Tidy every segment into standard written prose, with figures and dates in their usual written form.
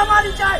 हमारी चाय।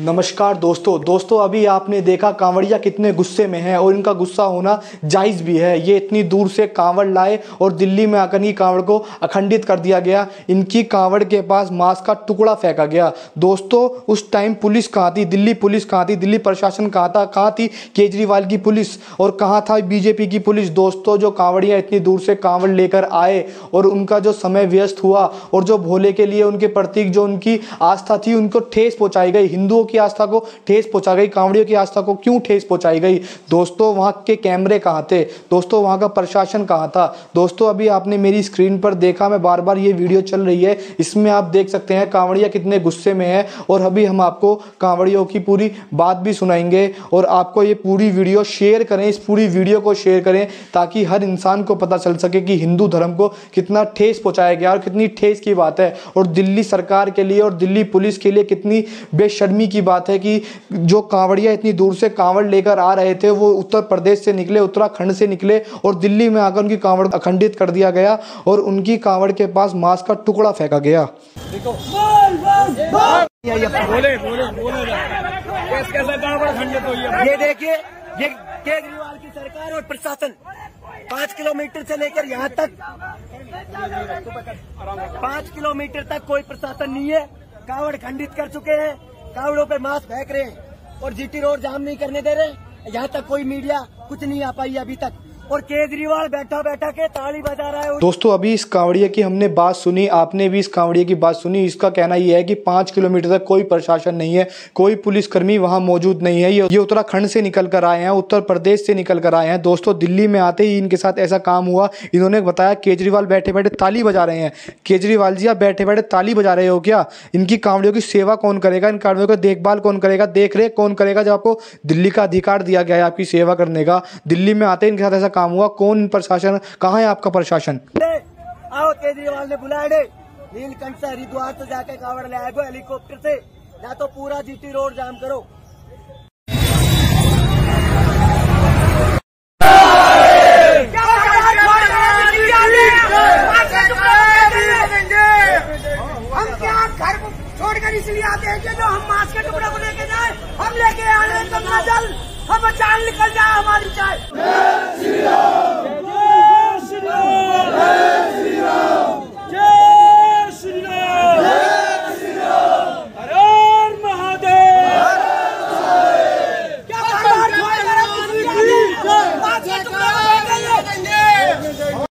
नमस्कार दोस्तों, अभी आपने देखा कांवड़िया कितने गुस्से में हैं और इनका गुस्सा होना जायज़ भी है। ये इतनी दूर से कांवड़ लाए और दिल्ली में आकर इनकी कांवड़ को अखंडित कर दिया गया। इनकी कांवड़ के पास मांस का टुकड़ा फेंका गया। दोस्तों, उस टाइम पुलिस कहाँ थी? दिल्ली पुलिस कहाँ थी? दिल्ली प्रशासन कहाँ थी? केजरीवाल की पुलिस। और कहाँ था बीजेपी की पुलिस? दोस्तों, जो कांवड़िया इतनी दूर से कांवड़ लेकर आए और उनका जो समय व्यस्त हुआ और जो भोले के लिए उनके प्रतीक जो उनकी आस्था थी उनको ठेस पहुँचाई गई। हिंदुओं की आस्था को ठेस पहुंचा गई, कांवड़ियों की आस्था को क्यों ठेस पहुंचाई गई? दोस्तों, वहां के कैमरे कहाँ थे? दोस्तों, वहां का प्रशासन कहाँ था? दोस्तों, अभी आपने मेरी स्क्रीन पर देखा, मैं बार बार ये वीडियो चल रही है, इसमें आप देख सकते हैं कांवड़िया कितने गुस्से में है। और अभी हम आपको कांवड़ियों की पूरी बात भी सुनाएंगे और आपको ये पूरी वीडियो शेयर करें, इस पूरी वीडियो को शेयर करें ताकि हर इंसान को पता चल सके कि हिंदू धर्म को कितना ठेस पहुंचाया गया और कितनी ठेस की बात है। और दिल्ली सरकार के लिए और दिल्ली पुलिस के लिए कितनी बेशर्मी की बात है कि जो कांवड़िया इतनी दूर से कांवड़ लेकर आ रहे थे वो उत्तर प्रदेश से निकले, उत्तराखंड से निकले और दिल्ली में आकर उनकी कांवड़ अखंडित कर दिया गया और उनकी कांवड़ के पास मांस का टुकड़ा फेंका गया। ये देखिए, ये केजरीवाल की सरकार और प्रशासन 5 किलोमीटर से लेकर यहाँ तक 5 किलोमीटर तक कोई प्रशासन नहीं है। कांवड़ खंडित कर चुके हैं, कावड़ों पे मांस फेंक रहे हैं और जीटी रोड जाम नहीं करने दे रहे। यहाँ तक कोई मीडिया कुछ नहीं आ पाई अभी तक और केजरीवाल बैठा बैठा के ताली बजा रहा है। दोस्तों, अभी इस कांवड़िया की हमने बात सुनी, आपने भी इस कांवड़िया की बात सुनी। इसका कहना यह है कि 5 किलोमीटर तक कोई प्रशासन नहीं है, कोई पुलिसकर्मी वहां मौजूद नहीं है। ये उत्तराखंड से निकल कर आए हैं, उत्तर प्रदेश से निकल कर आए हैं। दोस्तों, दिल्ली में आते ही इनके साथ ऐसा काम हुआ। इन्होंने बताया केजरीवाल बैठे बैठे ताली बजा रहे हैं। केजरीवाल जी, आप बैठे बैठे ताली बजा रहे हो क्या? इनकी कांवड़ियों की सेवा कौन करेगा? इन कांवड़ियों का देखभाल कौन करेगा? देखरेख कौन करेगा? जब आपको दिल्ली का अधिकार दिया गया है आपकी सेवा करने का, दिल्ली में आते ही इनके साथ ऐसा काम हुआ। कौन प्रशासन? कहाँ है आपका प्रशासन? आओ, केजरीवाल ने बुलाया दे। नीलकंठ से हरिद्वार से जाके कांवड़ ले आएगो हेलीकॉप्टर से, या तो पूरा जीटी रोड जाम करो। हम क्या घर छोड़कर इसलिए आते हैं कि जो हम मांस के टुकड़े को लेके जाए, हम लेके आ रहे हैं तो नाजल हम जान निकल जाए हमारी चाय। जय श्री राम।